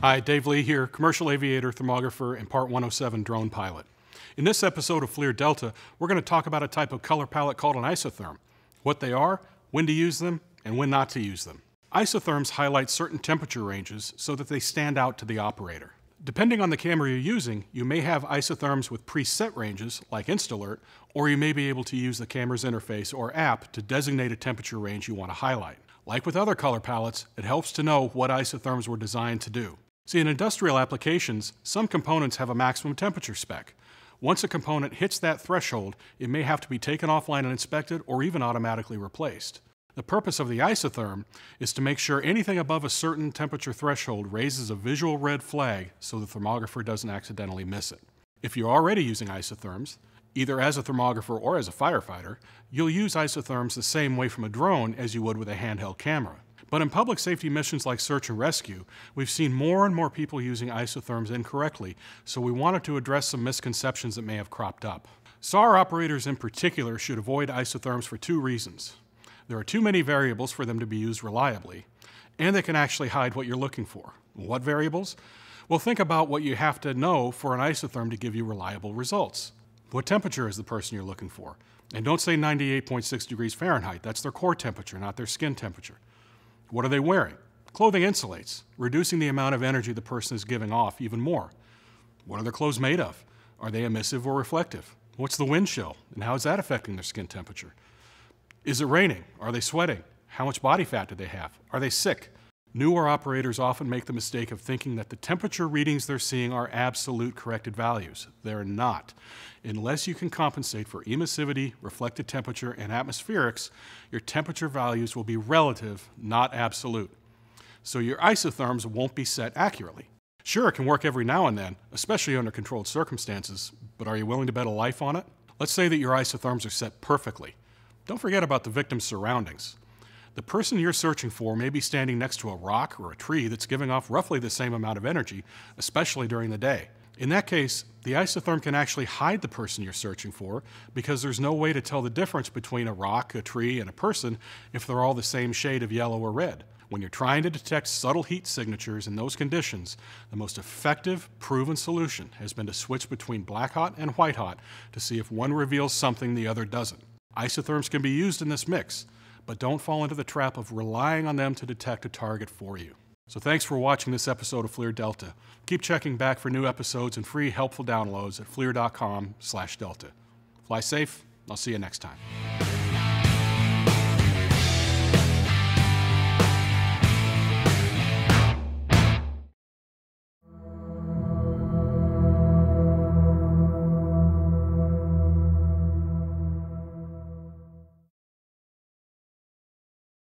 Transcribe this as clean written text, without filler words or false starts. Hi, Dave Lee here, commercial aviator, thermographer, and Part 107 drone pilot. In this episode of FLIR Delta, we're going to talk about a type of color palette called an isotherm, what they are, when to use them, and when not to use them. Isotherms highlight certain temperature ranges so that they stand out to the operator. Depending on the camera you're using, you may have isotherms with preset ranges, like InstaAlert, or you may be able to use the camera's interface or app to designate a temperature range you want to highlight. Like with other color palettes, it helps to know what isotherms were designed to do. See, in industrial applications, some components have a maximum temperature spec. Once a component hits that threshold, it may have to be taken offline and inspected or even automatically replaced. The purpose of the isotherm is to make sure anything above a certain temperature threshold raises a visual red flag so the thermographer doesn't accidentally miss it. If you're already using isotherms, either as a thermographer or as a firefighter, you'll use isotherms the same way from a drone as you would with a handheld camera. But in public safety missions like search and rescue, we've seen more and more people using isotherms incorrectly, so we wanted to address some misconceptions that may have cropped up. SAR operators in particular should avoid isotherms for two reasons. There are too many variables for them to be used reliably, and they can actually hide what you're looking for. What variables? Well, think about what you have to know for an isotherm to give you reliable results. What temperature is the person you're looking for? And don't say 98.6 degrees Fahrenheit. That's their core temperature, not their skin temperature. What are they wearing? Clothing insulates, reducing the amount of energy the person is giving off even more. What are their clothes made of? Are they emissive or reflective? What's the wind chill, and how is that affecting their skin temperature? Is it raining? Are they sweating? How much body fat do they have? Are they sick? Newer operators often make the mistake of thinking that the temperature readings they're seeing are absolute corrected values. They're not. Unless you can compensate for emissivity, reflected temperature, and atmospherics, your temperature values will be relative, not absolute. So your isotherms won't be set accurately. Sure, it can work every now and then, especially under controlled circumstances, but are you willing to bet a life on it? Let's say that your isotherms are set perfectly. Don't forget about the victim's surroundings. The person you're searching for may be standing next to a rock or a tree that's giving off roughly the same amount of energy, especially during the day. In that case, the isotherm can actually hide the person you're searching for because there's no way to tell the difference between a rock, a tree, and a person if they're all the same shade of yellow or red. When you're trying to detect subtle heat signatures in those conditions, the most effective, proven solution has been to switch between black hot and white hot to see if one reveals something the other doesn't. Isotherms can be used in this mix, but don't fall into the trap of relying on them to detect a target for you. So thanks for watching this episode of FLIR Delta. Keep checking back for new episodes and free helpful downloads at FLIR.com/Delta. Fly safe, I'll see you next time.